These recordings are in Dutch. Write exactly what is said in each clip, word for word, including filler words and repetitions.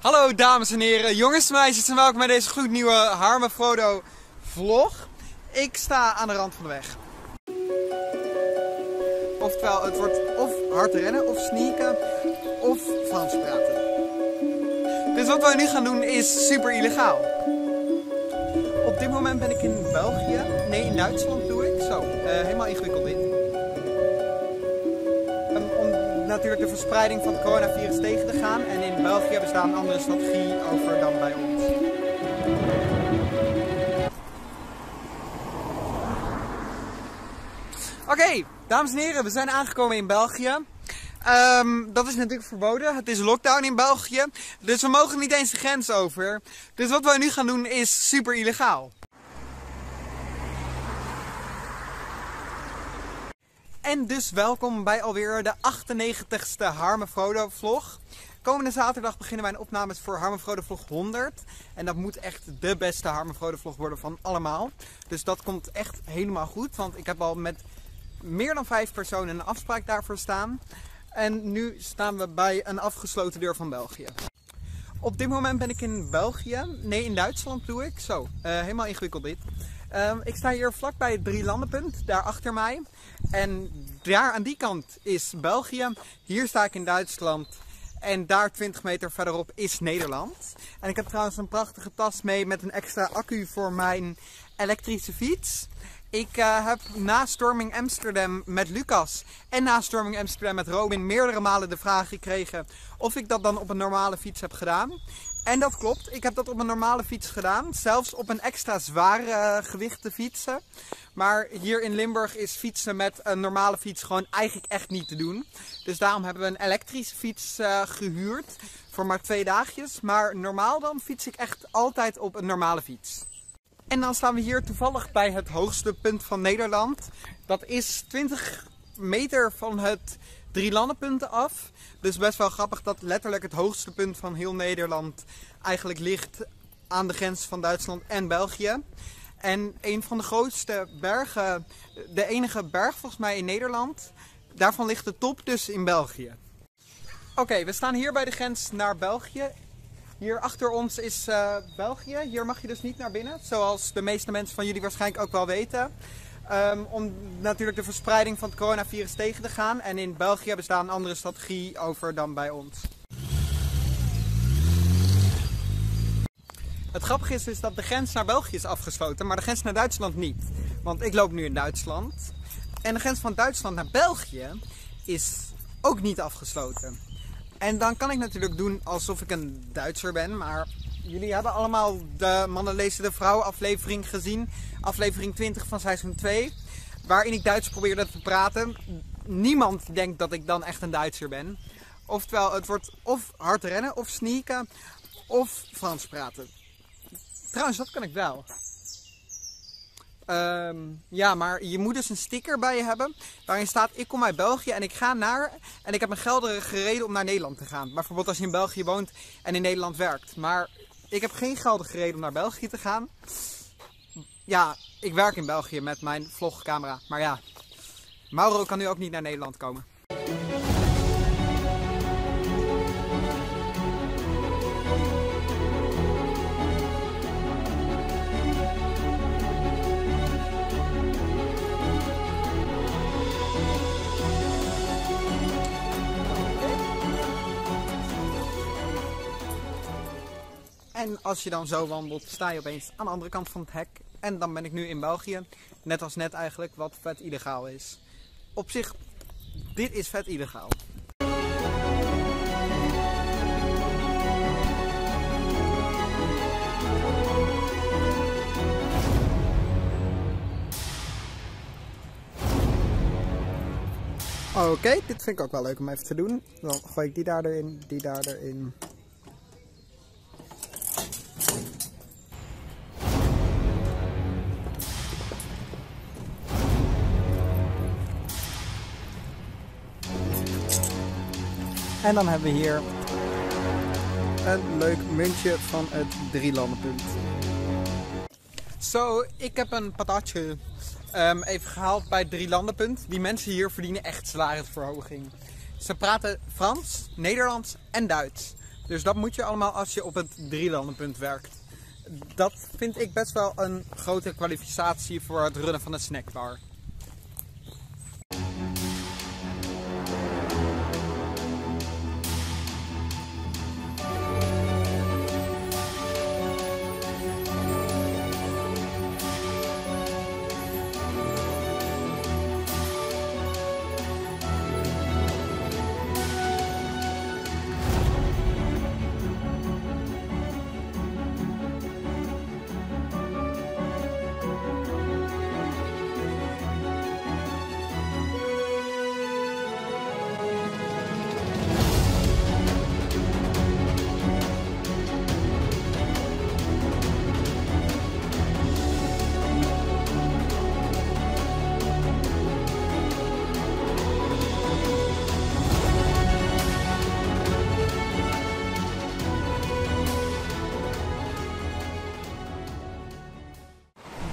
Hallo dames en heren, jongens en meisjes en welkom bij deze gloednieuwe Harmen Frodo vlog. Ik sta aan de rand van de weg. Oftewel, het wordt of hard rennen, of sneaken, of Frans praten. Dus wat wij nu gaan doen is super illegaal. Op dit moment ben ik in België, nee in Duitsland doe ik, zo, uh, helemaal ingewikkeld in. Natuurlijk de verspreiding van het coronavirus tegen te gaan en in België bestaat een andere strategie over dan bij ons. Oké, okay, dames en heren, we zijn aangekomen in België. Um, dat is natuurlijk verboden, het is lockdown in België, dus we mogen niet eens de grens over. Dus wat wij nu gaan doen is super illegaal. En dus welkom bij alweer de achtennegentigste Harmen Frodo vlog. Komende zaterdag beginnen wij een opnames voor Harmen Frodo vlog honderd. En dat moet echt de beste Harmen Frodo vlog worden van allemaal. Dus dat komt echt helemaal goed. Want ik heb al met meer dan vijf personen een afspraak daarvoor staan. En nu staan we bij een afgesloten deur van België. Op dit moment ben ik in België. Nee, in Duitsland doe ik. Zo, uh, helemaal ingewikkeld dit. Uh, ik sta hier vlakbij het Drielandenpunt, daar achter mij. En daar aan die kant is België. Hier sta ik in Duitsland. En daar twintig meter verderop is Nederland. En ik heb trouwens een prachtige tas mee met een extra accu voor mijn elektrische fiets. Ik uh, heb na Storming Amsterdam met Lucas en na Storming Amsterdam met Robin meerdere malen de vraag gekregen of ik dat dan op een normale fiets heb gedaan. En dat klopt, ik heb dat op een normale fiets gedaan, zelfs op een extra zware uh, gewicht te fietsen. Maar hier in Limburg is fietsen met een normale fiets gewoon eigenlijk echt niet te doen. Dus daarom hebben we een elektrische fiets uh, gehuurd voor maar twee dagjes. Maar normaal dan fiets ik echt altijd op een normale fiets. En dan staan we hier toevallig bij het hoogste punt van Nederland. Dat is twintig meter van het Drielandenpunt af. Dus best wel grappig dat letterlijk het hoogste punt van heel Nederland eigenlijk ligt aan de grens van Duitsland en België. En een van de grootste bergen, de enige berg volgens mij in Nederland, daarvan ligt de top dus in België. Oké, okay, we staan hier bij de grens naar België. Hier achter ons is uh, België. Hier mag je dus niet naar binnen, zoals de meeste mensen van jullie waarschijnlijk ook wel weten. Um, om natuurlijk de verspreiding van het coronavirus tegen te gaan. En in België bestaat een andere strategie over dan bij ons. Het grappige is dus dat de grens naar België is afgesloten, maar de grens naar Duitsland niet. Want ik loop nu in Duitsland. En de grens van Duitsland naar België is ook niet afgesloten. En dan kan ik natuurlijk doen alsof ik een Duitser ben, maar jullie hebben allemaal de Mannen Lezen de Vrouw aflevering gezien. Aflevering twintig van seizoen twee, waarin ik Duits probeerde te praten. Niemand denkt dat ik dan echt een Duitser ben. Oftewel, het wordt of hard rennen, of sneaken, of Frans praten. Trouwens, dat kan ik wel. Um, ja, maar je moet dus een sticker bij je hebben waarin staat ik kom uit België en ik ga naar en ik heb een geldige reden om naar Nederland te gaan. Bijvoorbeeld als je in België woont en in Nederland werkt. Maar ik heb geen geldige reden om naar België te gaan. Ja, ik werk in België met mijn vlogcamera. Maar ja, Mauro kan nu ook niet naar Nederland komen. En als je dan zo wandelt, sta je opeens aan de andere kant van het hek. En dan ben ik nu in België. Net als net eigenlijk, wat vet illegaal is. Op zich, dit is vet illegaal. Oké, okay, dit vind ik ook wel leuk om even te doen. Dan gooi ik die daar erin, die daar erin. En dan hebben we hier een leuk muntje van het Drielandenpunt. Zo, so, ik heb een patatje um, even gehaald bij het Drielandenpunt. Die mensen hier verdienen echt salarisverhoging. Ze praten Frans, Nederlands en Duits. Dus dat moet je allemaal als je op het drielandenpunt werkt. Dat vind ik best wel een grote kwalificatie voor het runnen van een snackbar.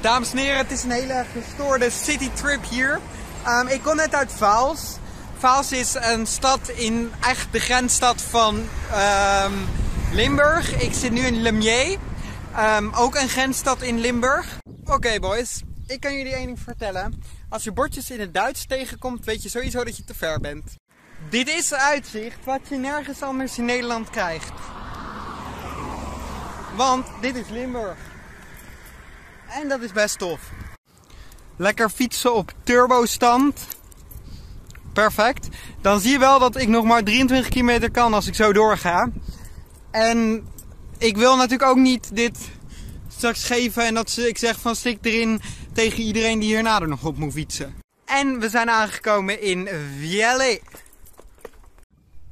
Dames en heren, het is een hele gestoorde citytrip hier. Um, ik kom net uit Vaals. Vaals is een stad in echt de grensstad van um, Limburg. Ik zit nu in Lemier, um, ook een grensstad in Limburg. Oké okay boys, ik kan jullie één ding vertellen. Als je bordjes in het Duits tegenkomt, weet je sowieso dat je te ver bent. Dit is uitzicht wat je nergens anders in Nederland krijgt. Want dit is Limburg. En dat is best tof. Lekker fietsen op turbostand. Perfect. Dan zie je wel dat ik nog maar drieëntwintig kilometer kan als ik zo doorga. En ik wil natuurlijk ook niet dit straks geven en dat ik zeg van stik erin tegen iedereen die hierna er nog op moet fietsen. En we zijn aangekomen in Vielle. Oké,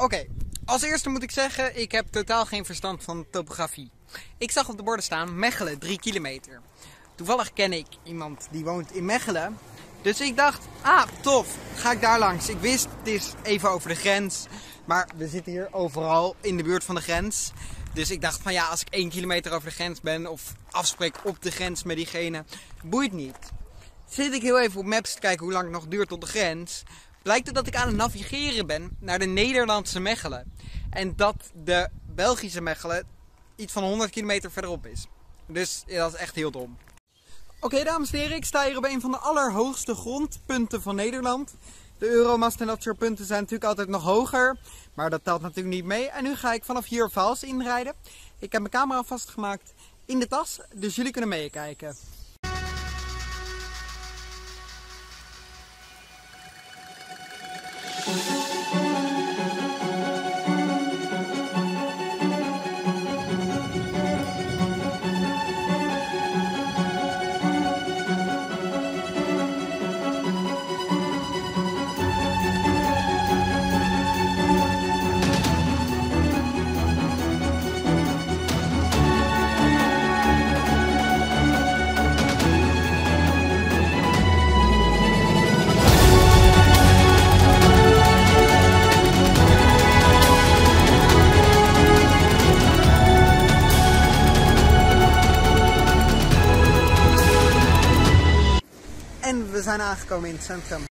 okay. Als eerste moet ik zeggen, ik heb totaal geen verstand van topografie. Ik zag op de borden staan Mechelen, drie kilometer. Toevallig ken ik iemand die woont in Mechelen. Dus ik dacht, ah tof, ga ik daar langs. Ik wist, het is even over de grens. Maar we zitten hier overal in de buurt van de grens. Dus ik dacht van ja, als ik één kilometer over de grens ben of afspreek op de grens met diegene, boeit niet. Zit ik heel even op maps te kijken hoe lang het nog duurt tot de grens, blijkt het dat ik aan het navigeren ben naar de Nederlandse Mechelen. En dat de Belgische Mechelen iets van honderd kilometer verderop is. Dus dat is echt heel dom. Oké okay, dames en heren, ik sta hier op een van de allerhoogste grondpunten van Nederland. De Euromast en dat soort punten zijn natuurlijk altijd nog hoger, maar dat telt natuurlijk niet mee. En nu ga ik vanaf hier Vaals inrijden. Ik heb mijn camera vastgemaakt in de tas, dus jullie kunnen meekijken. We zijn aangekomen in het centrum.